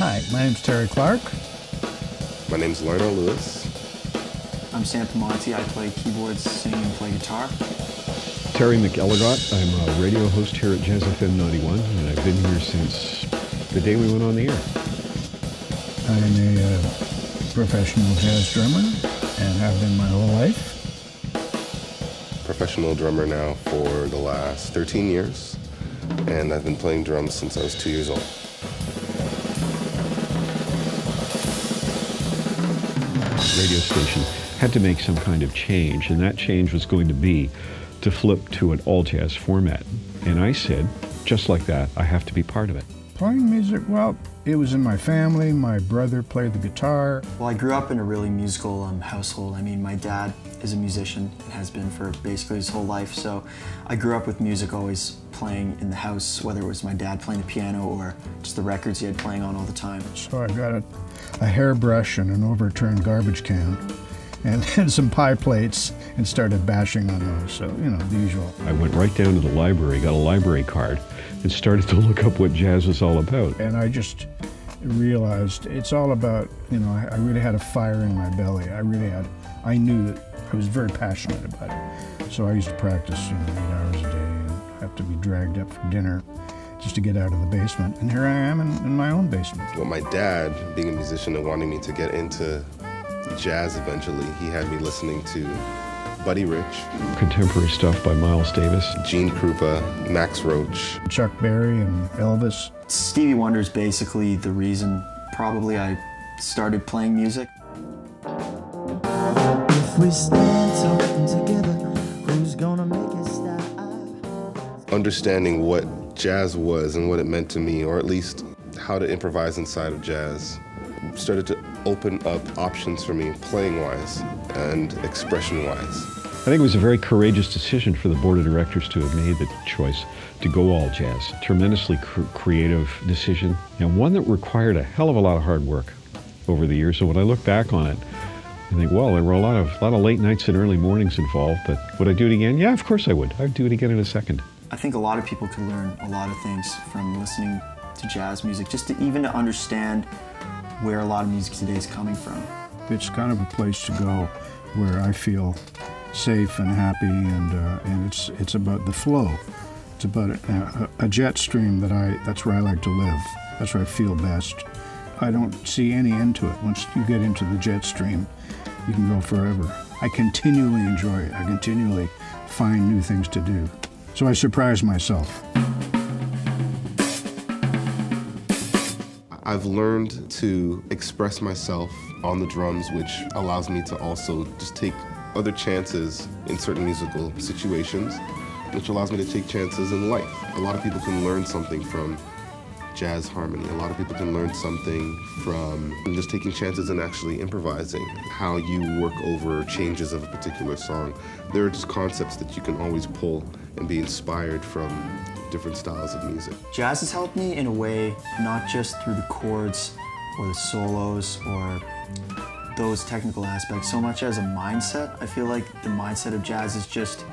Hi, my name's Terry Clark. My name's Larnell Lewis. I'm Sam Pomanti. I play keyboards, sing, and play guitar. Terry McElligott. I'm a radio host here at Jazz FM 91, and I've been here since the day we went on the air. I'm a professional jazz drummer, and have been my whole life. Professional drummer now for the last 13 years, and I've been playing drums since I was 2 years old. Radio station had to make some kind of change, and that change was going to be to flip to an all jazz format. And I said, just like that, I have to be part of it. Playing music, well, it was in my family. My brother played the guitar. Well, I grew up in a really musical household. I mean, my dad is a musician and has been for basically his whole life, so I grew up with music always playing in the house, whether it was my dad playing the piano or just the records he had playing on all the time. So I got a hairbrush and an overturned garbage can and then some pie plates and started bashing on those, so, you know, the usual. I went right down to the library, got a library card, and started to look up what jazz was all about. And I just realized it's all about, you know, I really had a fire in my belly. I knew that I was very passionate about it. So I used to practice, you know, 8 hours a day and have to be dragged up for dinner just to get out of the basement. And here I am in my own basement. Well, my dad, being a musician and wanting me to get into jazz eventually, he had me listening to Buddy Rich. Contemporary stuff by Miles Davis. Gene Krupa, Max Roach. Chuck Berry and Elvis. Stevie Wonder's basically the reason probably I started playing music. If we stand something together, who's gonna make it stop? Understanding what jazz was and what it meant to me, or at least how to improvise inside of jazz, started to open up options for me playing-wise and expression-wise. I think it was a very courageous decision for the board of directors to have made the choice to go all jazz. Tremendously creative decision, and one that required a hell of a lot of hard work over the years. So when I look back on it, I think, well, there were a lot of late nights and early mornings involved, but would I do it again? Yeah, of course I would. I'd do it again in a second. I think a lot of people can learn a lot of things from listening to jazz music, just to even to understand where a lot of music today is coming from. It's kind of a place to go where I feel safe and happy, and it's about the flow. It's about a jet stream that's where I like to live. That's where I feel best. I don't see any end to it. Once you get into the jet stream, you can go forever. I continually enjoy it. I continually find new things to do. So I surprise myself. I've learned to express myself on the drums, which allows me to also just take other chances in certain musical situations, which allows me to take chances in life. A lot of people can learn something from jazz harmony. A lot of people can learn something from just taking chances and actually improvising, how you work over changes of a particular song. There are just concepts that you can always pull and be inspired from different styles of music. Jazz has helped me in a way, not just through the chords or the solos or those technical aspects, so much as a mindset. I feel like the mindset of jazz is just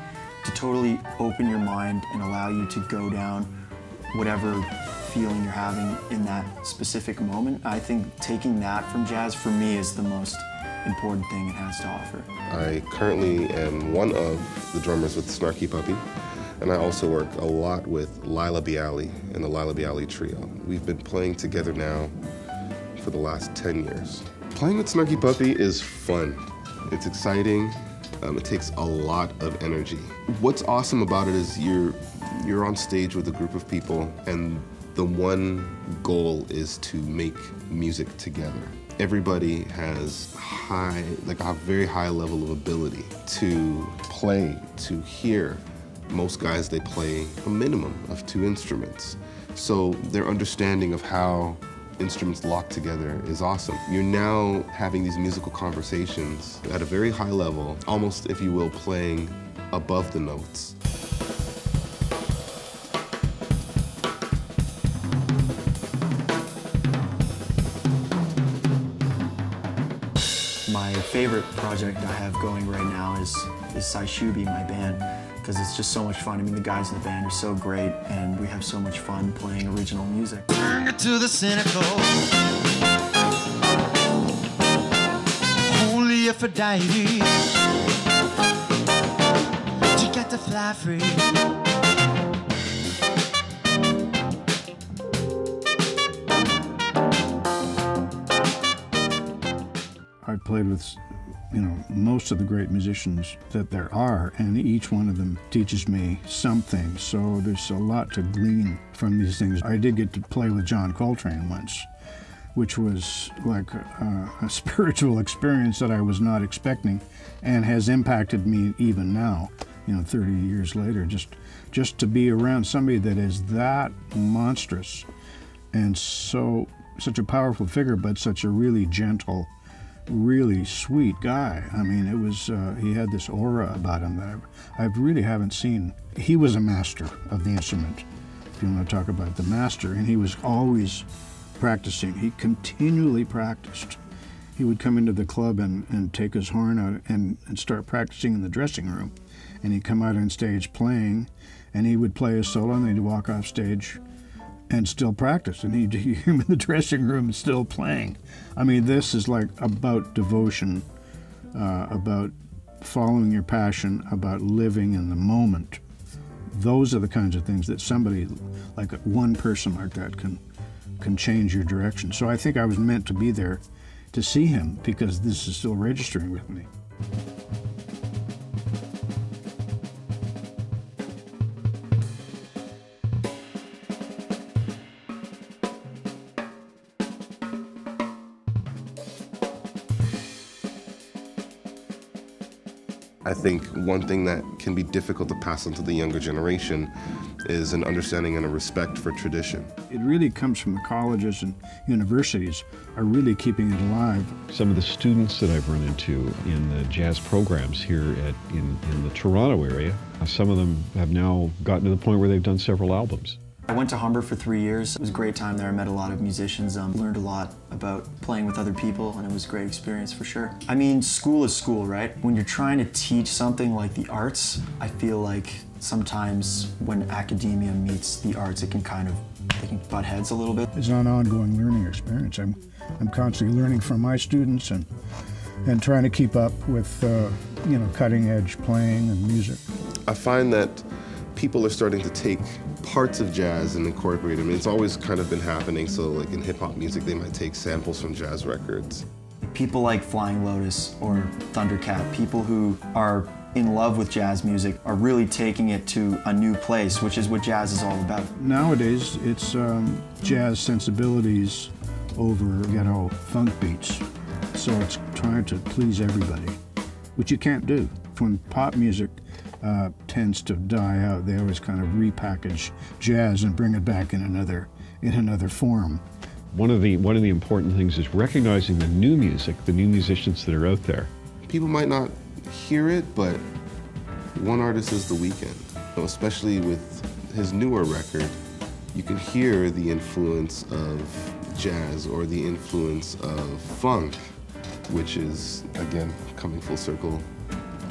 to totally open your mind and allow you to go down whatever feeling you're having in that specific moment. I think taking that from jazz, for me, is the most important thing it has to offer. I currently am one of the drummers with Snarky Puppy. And I also work a lot with Lila Bialy and the Lila Bialy Trio. We've been playing together now for the last 10 years. Playing with Snarky Puppy is fun. It's exciting. It takes a lot of energy. What's awesome about it is you're on stage with a group of people, and the one goal is to make music together. Everybody has a very high level of ability to play, to hear. Most guys, they play a minimum of 2 instruments. So their understanding of how instruments lock together is awesome. You're now having these musical conversations at a very high level, almost, if you will, playing above the notes. My favorite project I have going right now is Saishubi, my band. because it's just so much fun. I mean, the guys in the band are so great, and we have so much fun playing original music. Turn it to the cynical. Only if I die to get to fly free. I've played with, you know, most of the great musicians that there are, and each one of them teaches me something, so there's a lot to glean from these things. I did get to play with John Coltrane once, which was like a spiritual experience that I was not expecting, and has impacted me even now, you know, 30 years later, just to be around somebody that is that monstrous and so such a powerful figure, but such a really gentle, really sweet guy. I mean, it was, he had this aura about him that I really haven't seen. He was a master of the instrument, if you want to talk about the master, and he was always practicing. He continually practiced. He would come into the club and take his horn out and start practicing in the dressing room, and he'd come out on stage playing, and he would play a solo, and they'd walk off stage and still practice, and he'd hear him in the dressing room still playing. I mean, this is like about devotion, about following your passion, about living in the moment. Those are the kinds of things that somebody, like one person like that, can change your direction. So I think I was meant to be there to see him, because this is still registering with me. I think one thing that can be difficult to pass on to the younger generation is an understanding and a respect for tradition. It really comes from the colleges and universities are really keeping it alive. Some of the students that I've run into in the jazz programs here in the Toronto area, some of them have now gotten to the point where they've done several albums. I went to Humber for 3 years. It was a great time there. I met a lot of musicians, learned a lot about playing with other people, and it was a great experience for sure. I mean, school is school, right? When you're trying to teach something like the arts, I feel like sometimes when academia meets the arts, it can kind of, they can butt heads a little bit. It's an ongoing learning experience. I'm constantly learning from my students and trying to keep up with, you know, cutting edge playing and music. I find that people are starting to take parts of jazz and incorporate them. It's always kind of been happening, so like in hip-hop music, they might take samples from jazz records. People like Flying Lotus or Thundercat, people who are in love with jazz music are really taking it to a new place, which is what jazz is all about. Nowadays, it's jazz sensibilities over ghetto funk beats, so it's trying to please everybody, which you can't do. When pop music tends to die out, they always kind of repackage jazz and bring it back in another form. One of the important things is recognizing the new music, the new musicians that are out there. People might not hear it, but one artist is The Weeknd. So especially with his newer record, you can hear the influence of jazz or the influence of funk, which is, again, coming full circle,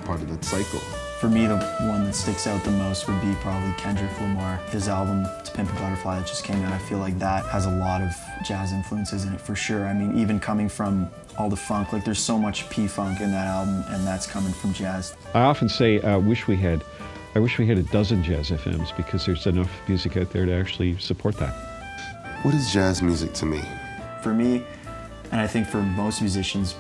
part of that cycle. For me, the one that sticks out the most would be probably Kendrick Lamar. His album, To Pimp a Butterfly, that just came out, I feel like that has a lot of jazz influences in it for sure. I mean, even coming from all the funk, like there's so much P-funk in that album, and that's coming from jazz. I often say, I wish we had a dozen Jazz FMs, because there's enough music out there to actually support that. What is jazz music to me? For me, and I think for most musicians,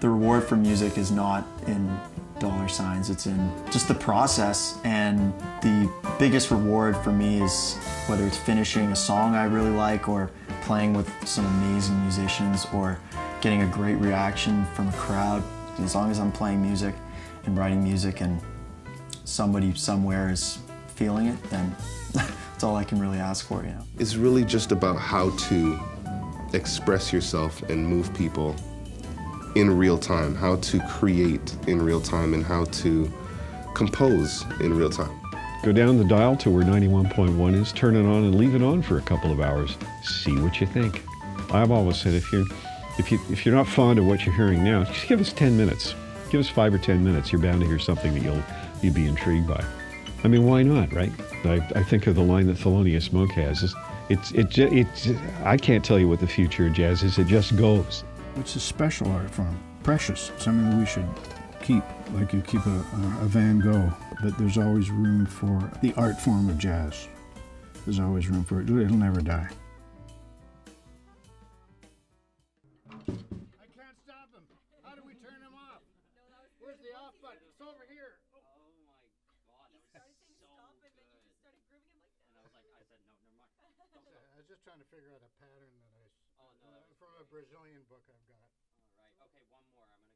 the reward for music is not in dollar signs, it's in just the process, and the biggest reward for me is whether it's finishing a song I really like, or playing with some amazing musicians, or getting a great reaction from a crowd. As long as I'm playing music and writing music and somebody somewhere is feeling it, then that's all I can really ask for, you know. It's really just about how to express yourself and move people in real time, how to create in real time, and how to compose in real time. Go down the dial to where 91.1 is, turn it on and leave it on for a couple of hours. See what you think. I've always said if you're not fond of what you're hearing now, just give us 10 minutes. Give us 5 or 10 minutes, you're bound to hear something that you'll you'd be intrigued by. I mean, why not, right? I think of the line that Thelonious Monk has. I can't tell you what the future of jazz is. It just goes. It's a special art form, precious, something we should keep, like you keep a Van Gogh. But there's always room for the art form of jazz. There's always room for it. It'll never die. Brazilian book I've got. All right. Okay, one more. I'm going to